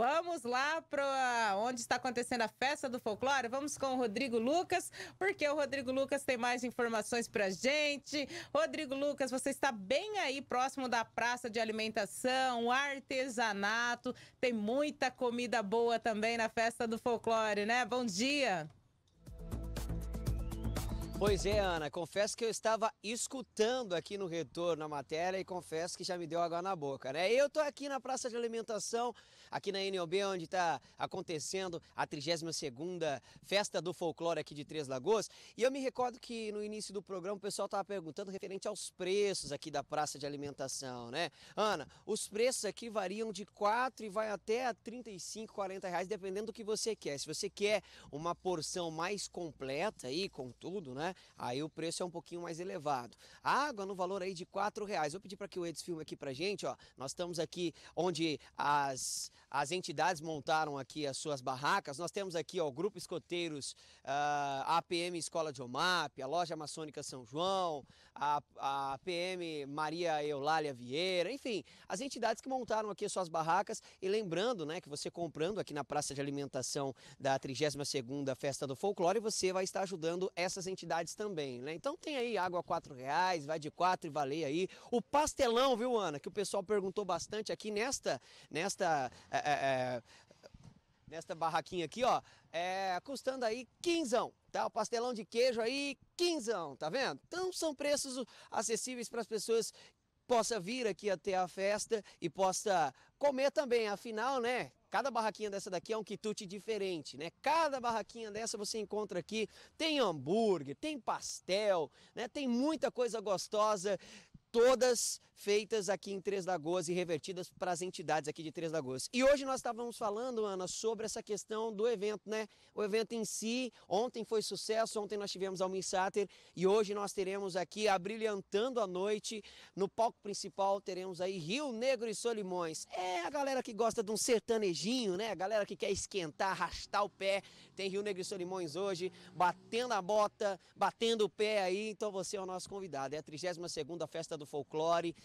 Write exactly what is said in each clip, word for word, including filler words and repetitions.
Vamos lá para onde está acontecendo a Festa do Folclore. Vamos com o Rodrigo Lucas, porque o Rodrigo Lucas tem mais informações para gente. Rodrigo Lucas, você está bem aí próximo da praça de alimentação, artesanato. Tem muita comida boa também na Festa do Folclore, né? Bom dia! Pois é, Ana, confesso que eu estava escutando aqui no retorno a matéria e confesso que já me deu água na boca, né? Eu estou aqui na Praça de Alimentação, aqui na N O B, onde está acontecendo a trigésima segunda Festa do Folclore aqui de Três Lagoas. E eu me recordo que no início do programa o pessoal estava perguntando referente aos preços aqui da Praça de Alimentação, né? Ana, os preços aqui variam de quatro e vai até trinta e cinco, quarenta reais, dependendo do que você quer. Se você quer uma porção mais completa aí, com tudo, né? Aí o preço é um pouquinho mais elevado. A água no valor aí de quatro reais. Vou pedir para que o Edson filme aqui pra gente, ó. Nós estamos aqui onde as, as entidades montaram aqui as suas barracas. Nós temos aqui, ó, o Grupo Escoteiros, a APM Escola de Omap, a Loja Maçônica São João, a, a APM Maria Eulália Vieira, enfim, as entidades que montaram aqui as suas barracas. E lembrando, né, que você comprando aqui na Praça de Alimentação da trigésima segunda Festa do Folclore, você vai estar ajudando essas entidades também, né? Então tem aí água quatro reais, vai de quatro e valeu aí. O pastelão, viu, Ana? Que o pessoal perguntou bastante aqui nesta, nesta, é, é, nesta barraquinha aqui, ó, é, custando aí quinzão, tá? O pastelão de queijo aí, quinzão, tá vendo? Então são preços acessíveis para as pessoas possa vir aqui até a festa e possa comer também, afinal, né? Cada barraquinha dessa daqui é um quitute diferente, né? Cada barraquinha dessa você encontra aqui, tem hambúrguer, tem pastel, né? Tem muita coisa gostosa, todas feitas aqui em Três Lagoas e revertidas para as entidades aqui de Três Lagoas. E hoje nós estávamos falando, Ana, sobre essa questão do evento, né? O evento em si, ontem foi sucesso, ontem nós tivemos Almir Sáter e hoje nós teremos aqui, abrilhantando a noite, no palco principal teremos aí Rio Negro e Solimões. É a galera que gosta de um sertanejinho, né? A galera que quer esquentar, arrastar o pé, tem Rio Negro e Solimões hoje, batendo a bota, batendo o pé aí, então você é o nosso convidado. É a trigésima segunda Festa do Folclore,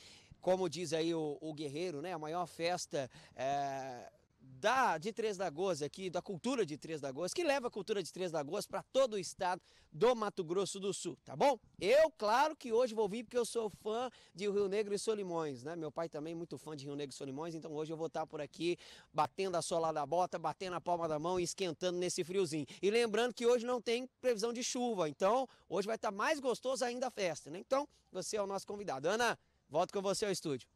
como diz aí o, o Guerreiro, né? A maior festa é, da, de Três Lagoas aqui, da cultura de Três Lagoas, que leva a cultura de Três Lagoas para todo o estado do Mato Grosso do Sul, tá bom? Eu, claro que hoje vou vir porque eu sou fã de Rio Negro e Solimões, né? Meu pai também é muito fã de Rio Negro e Solimões, então hoje eu vou estar por aqui batendo a sola da bota, batendo a palma da mão e esquentando nesse friozinho. E lembrando que hoje não tem previsão de chuva, então hoje vai estar mais gostoso ainda a festa, né? Então, você é o nosso convidado. Ana, volto com você ao estúdio.